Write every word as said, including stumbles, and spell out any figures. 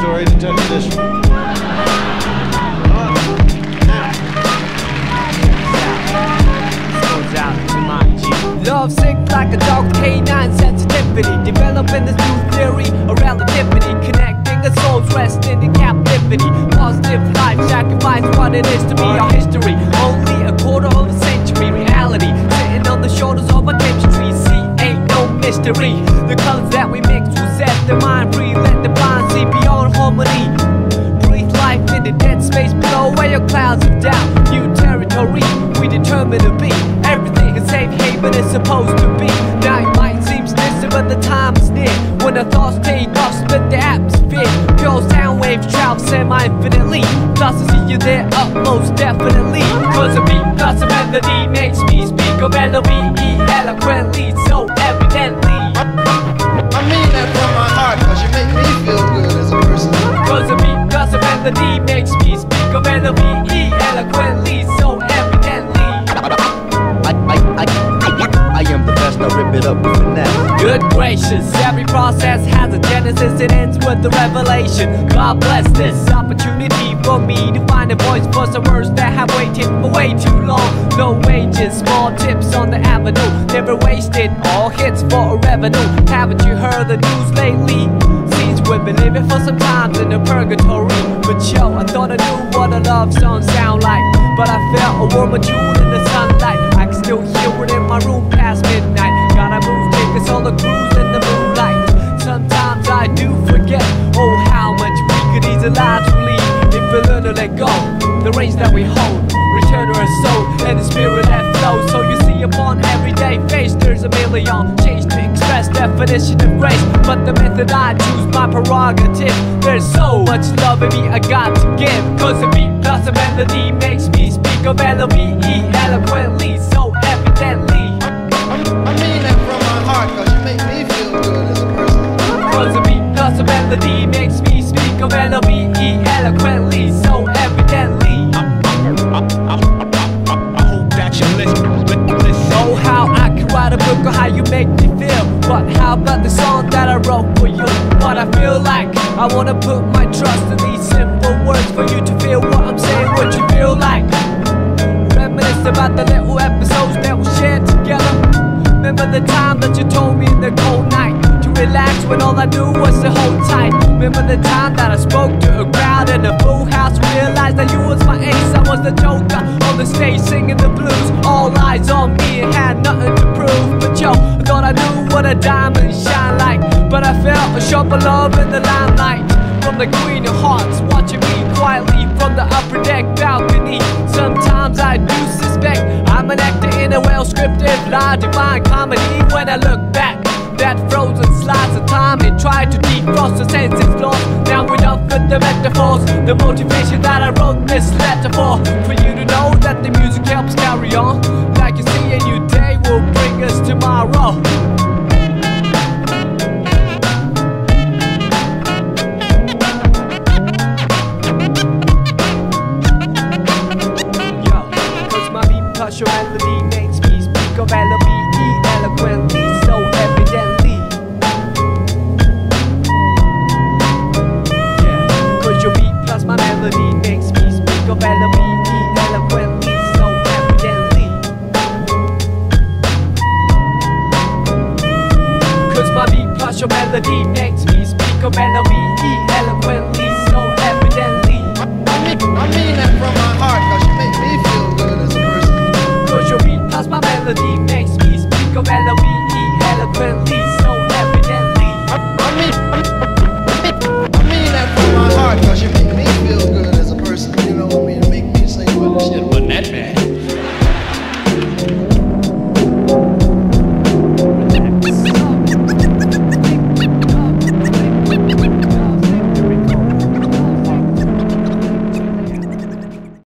story to tell you this one. Love sick like a dog, canine sensitivity, developing this new theory of relativity, connecting the souls resting in captivity. Positive life sacrifice what it is to be our history. Only a quarter of a century reality, sitting on the shoulders of our chemistry. See, ain't no mystery. The colors that we mix will set the mind free. Let the blind see beyond harmony. Breathe life in the dead space below, where your clouds of doubt. New territory we determine to be. Everything is safe haven is supposed to be. Night light seems distant, but the time is near, when the thoughts take off, split the atmosphere. Pure sound waves travel semi-infinitely. Thus I see you there up most definitely. Cause a beat plus a melody makes me speak of L O V E eloquently, so evidently. I mean that from my heart, cause you make me feel good as a person. Cause a beat plus a melody makes me speak of L O V E eloquently, so evidently. I, I, I, I, I am the best, I rip it up with finesse. Good gracious, every process has a genesis, it ends with a revelation. God bless this opportunity for me to find a voice for some words that have waited for way too long. Low wages, small tips on the avenue, never wasted, all hits for a revenue. Haven't you heard the news lately? Since we've been living for some time in a purgatory. But yo, I thought I knew what a love song sound like, but I felt a warmer June in the sunlight. I can still hear it in my room past midnight. Gotta move tickets on the cruise in the moonlight. Sometimes I do forget, oh how much we could ease the lives we lead, if we learn to let go, the reins that we hold. Return to our soul and the spirit that flows. So you see upon everyday face there's a million change to express definition of grace, but the method I choose my prerogative. There's so much love in me I got to give. Cause a beat plus a melody makes me speak of L O V E eloquently, so evidently. I mean that from my heart, cause you make me feel good as a person. Cause a beat plus a melody makes me speak of L O V E eloquently, so evidently. I, I, I, I hope that you listen. Oh, how I can write a book on how you make me feel. But how about the song that I wrote for you? What I feel like, I wanna put my trust in these simple words for you to feel what I'm saying, what you feel like. Reminisce about the little episodes that we shared together. Remember the time that you told me in the cold night to relax when all I knew was to hold tight. Remember the time that I spoke to a crowd in a full house, realized that you was my ace, I was the joker on the stage singing the blues. All eyes on me and had nothing to prove. But yo, I thought I knew what a diamond shine like, but I felt a sharper love in the limelight. From the queen of hearts watching me quietly from the upper deck balcony. Sometimes I do suspect I'm an actor in a well-scripted lie, divine comedy. When I look back, that frozen slice of time, it tried to defrost the senses lost. Now we don't fit the metaphors, the motivation that I wrote this letter for. For you to know that the music helps carry on. Like you see, a new day will bring us tomorrow. Yo, cause my beat plus your melody makes me speak of L O V E eloquently, so evidently. My melody makes me speak of L O V E eloquently, so evidently. Cause my beat plus your melody makes me speak of L O V E eloquently.